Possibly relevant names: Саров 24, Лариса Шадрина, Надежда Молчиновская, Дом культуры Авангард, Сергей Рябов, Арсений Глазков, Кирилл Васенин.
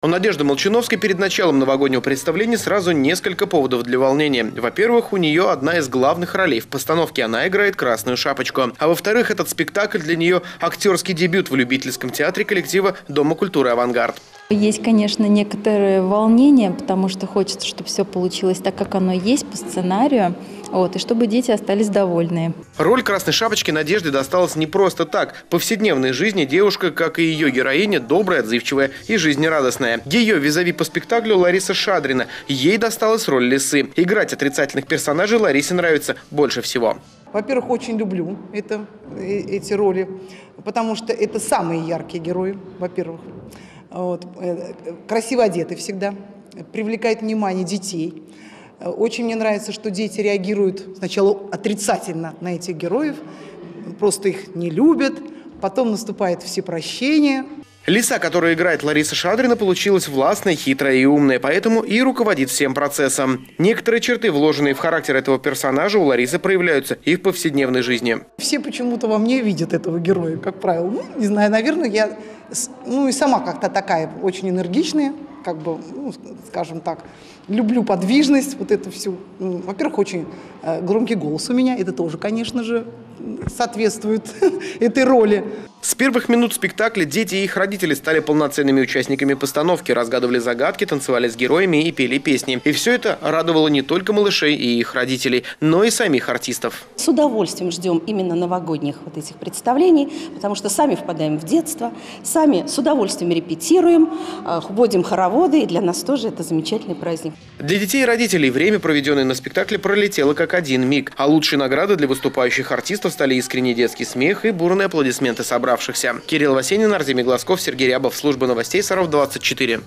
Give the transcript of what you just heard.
У Надежды Молчиновской перед началом новогоднего представления сразу несколько поводов для волнения. Во-первых, у нее одна из главных ролей. В постановке она играет «Красную шапочку». А во-вторых, этот спектакль для нее актерский дебют в любительском театре коллектива Дома культуры «Авангард». Есть, конечно, некоторые волнения, потому что хочется, чтобы все получилось так, как оно есть, по сценарию, и чтобы дети остались довольны. Роль «Красной шапочки» Надежде досталась не просто так. В повседневной жизни девушка, как и ее героиня, добрая, отзывчивая и жизнерадостная. Ее визави по спектаклю Лариса Шадрина. Ей досталась роль лисы. Играть отрицательных персонажей Ларисе нравится больше всего. Во-первых, очень люблю эти роли, потому что это самые яркие герои, во-первых. Красиво одеты всегда, привлекает внимание детей. Очень мне нравится, что дети реагируют сначала отрицательно на этих героев, просто их не любят, потом наступает всепрощение. Лиса, которую играет Лариса Шадрина, получилась властной, хитрой и умной, поэтому и руководит всем процессом. Некоторые черты, вложенные в характер этого персонажа, у Ларисы проявляются и в повседневной жизни. Все почему-то во мне видят этого героя, как правило. Ну, не знаю, наверное, я и сама как-то такая, очень энергичная, скажем так, люблю подвижность, вот это все. Во-первых, очень громкий голос у меня, это тоже, конечно же, соответствует этой роли. С первых минут спектакля дети и их родители стали полноценными участниками постановки, разгадывали загадки, танцевали с героями и пели песни. И все это радовало не только малышей и их родителей, но и самих артистов. С удовольствием ждем именно новогодних вот этих представлений, потому что сами впадаем в детство, сами с удовольствием репетируем, водим хороводы, и для нас тоже это замечательный праздник. Для детей и родителей время, проведенное на спектакле, пролетело как один миг. А лучшей наградой для выступающих артистов стали искренний детский смех и бурные аплодисменты собравшихся. Кирилл Васенин, Арсений Глазков, Сергей Рябов. Служба новостей «Саров 24».